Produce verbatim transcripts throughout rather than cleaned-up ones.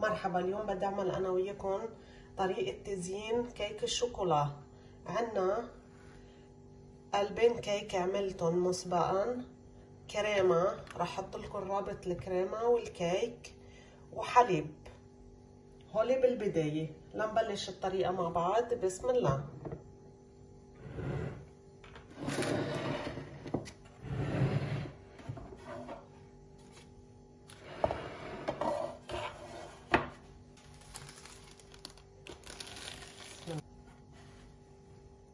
مرحبا. اليوم بدي اعمل انا وياكم طريقه تزيين كيك الشوكولا. عنا قلبين كيك عملتهم مسبقا، كريمه راح احط لكم رابط الكريمه والكيك، وحليب. هولي بالبدايه. لنبلش الطريقه مع بعض. بسم الله.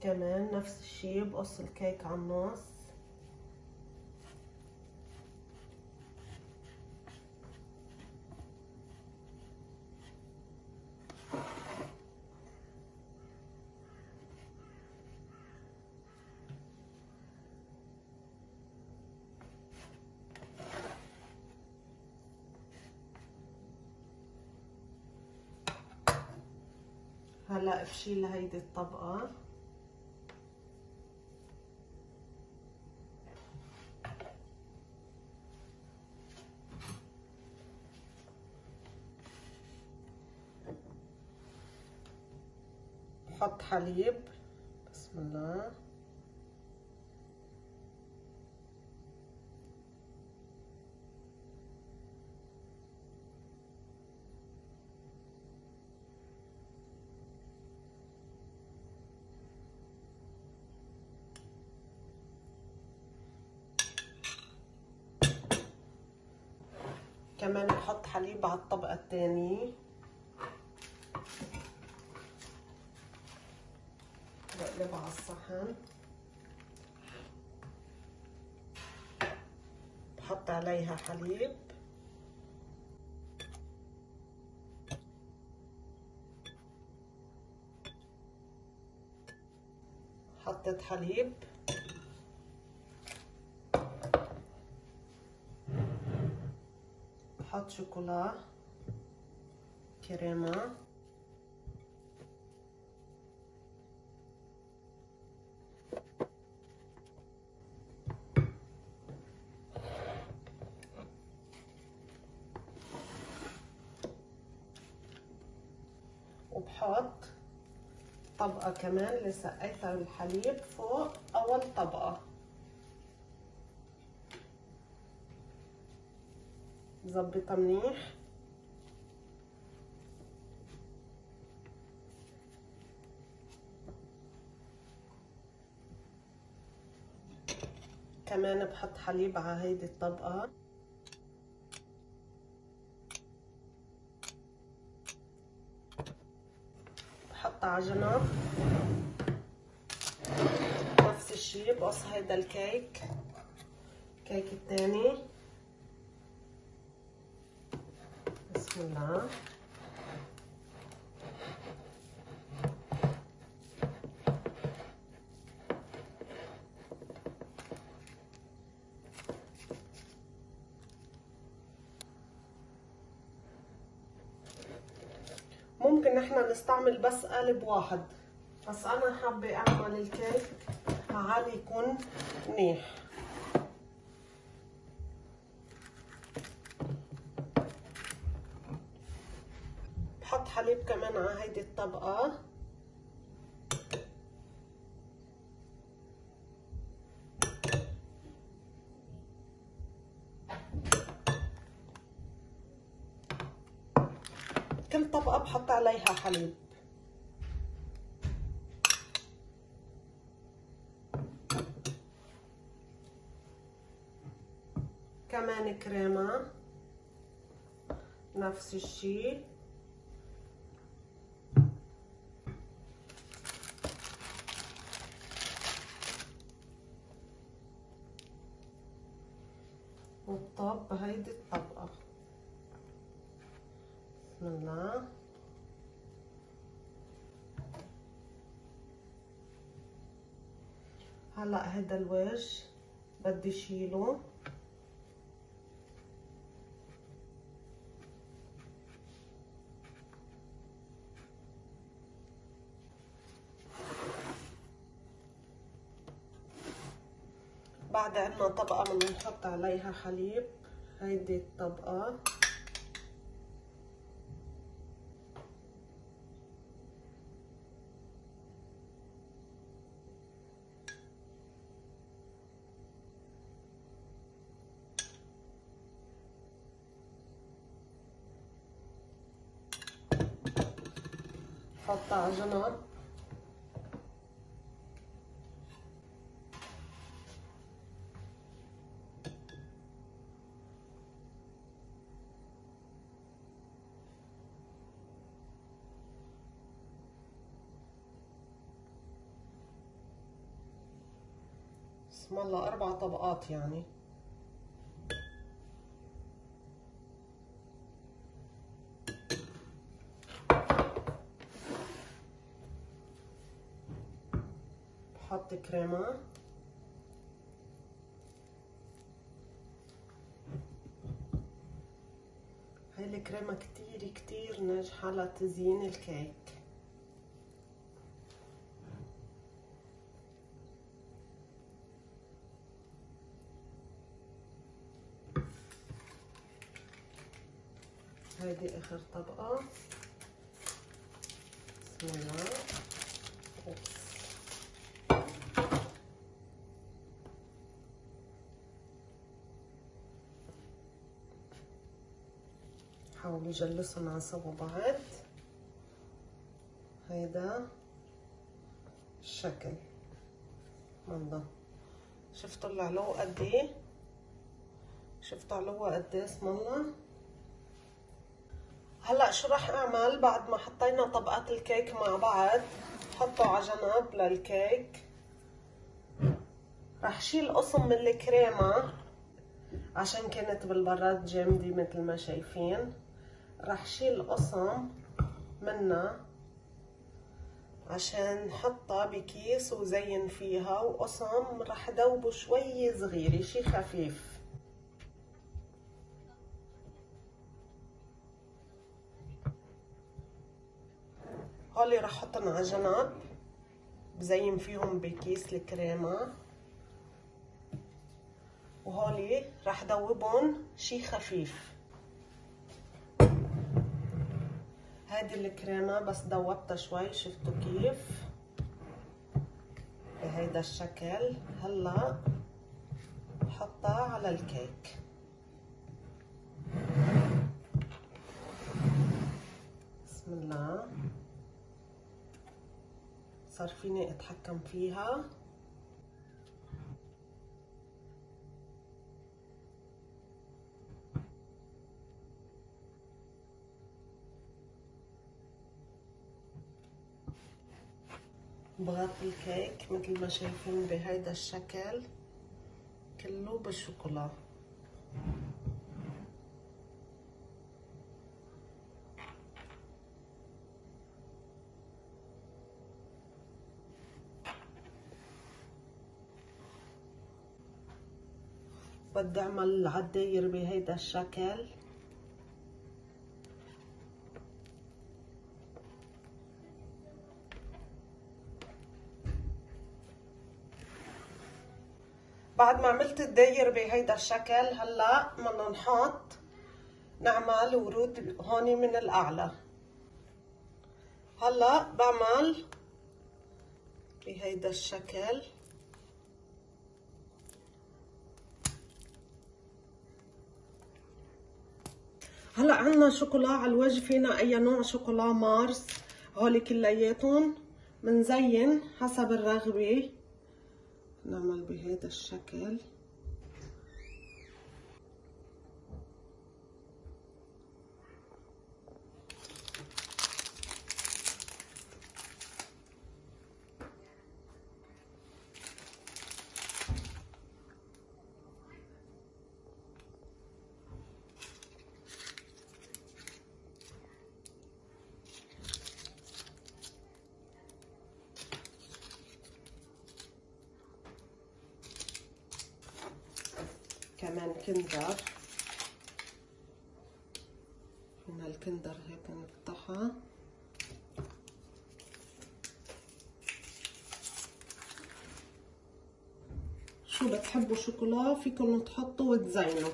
كمان نفس الشي، بقص الكيك على النص. هلا بشيل هيدي الطبقة. بحط حليب. بسم الله. كمان بحط حليب على الطبقة الثانية. بقلبها على الصحن، بحط عليها حليب. حطيت حليب. بحط شوكولا، كريمة، وبحط طبقة كمان اللي سقيتها الحليب فوق أول طبقة. ظبطها منيح. كمان بحط حليب على هيدي الطبقة. بحطها على جنب. نفس الشي، بقص هيدا الكيك، الكيك التاني. بسم الله. ممكن نحن نستعمل بس قالب واحد، بس انا حابه اعمل الكيك عالي يكون منيح. بحط حليب كمان على هيدي الطبقه. كل طبقة بحط عليها حليب. كمان كريمة، نفس الشي. والطب بهيدي الطبقة. بسم الله. هلا هيدا الوجه بدي شيله. بعد عنا طبقة بدنا نحط عليها حليب. هيدي الطبقة حاطه على نار بسم الله. اربع طبقات يعني. بحط كريمة، هاي الكريمة كتير كتير ناجحة لتزيين الكيك. هذه اخر طبقة. بسم الله. حاولوا جلسهم على سوا بعض. هيدا الشكل منضه. شفتوا العلو قد ايه؟ شفتوا علوها قد ايه؟ بسم الله. هلا شو راح اعمل بعد ما حطينا طبقات الكيك مع بعض؟ حطه على جنب للكيك. راح شيل قسم من الكريمه عشان كانت بالبراد جامده مثل ما شايفين. راح شيل قسم منها عشان حطها بكيس وزين فيها، وقسم راح ذوبه شوي صغيره شي خفيف. هولي رح احطهم على جنب بزين فيهم بكيس الكريمه، وهولي رح ذوبهم شي خفيف. هادي الكريمه بس ذوبتها شوي، شفتوا كيف بهيدا الشكل. هلا بحطها على الكيك. بسم الله. صار فيني اتحكم فيها. بغطي الكيك مثل ما شايفين بهيدا الشكل كله بالشوكولا. بدي اعمل العداير بهيدا الشكل. بعد ما عملت الداير بهيدا الشكل، هلا بدنا نحط نعمل ورود هوني من الاعلى. هلا بعمل بهيدا الشكل. هلا عنا شوكولا على الوجه، فينا اي نوع شوكولا، مارس، هولي كلياتهم منزين حسب الرغبة. نعمل بهذا الشكل. كمان كندر، هنا الكندر هيك نفتحها. شو بتحبوا شوكولا فيكم تحطوا وتزينوا.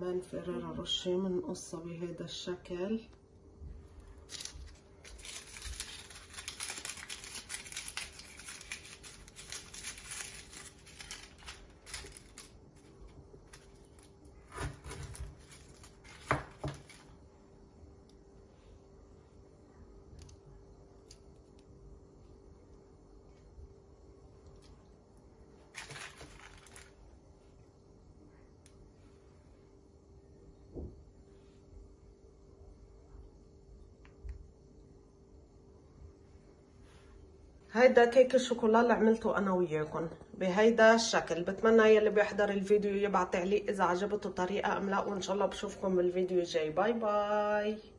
كمان فرارة روشيه بنقصها بهذا الشكل. هيدا كيك الشوكولا اللي عملته انا وياكم بهيدا الشكل. بتمنى يلي بيحضر الفيديو يبعت تعليق اذا عجبته الطريقه ام لا، وان شاء الله بشوفكم بالفيديو الجاي. باي باي.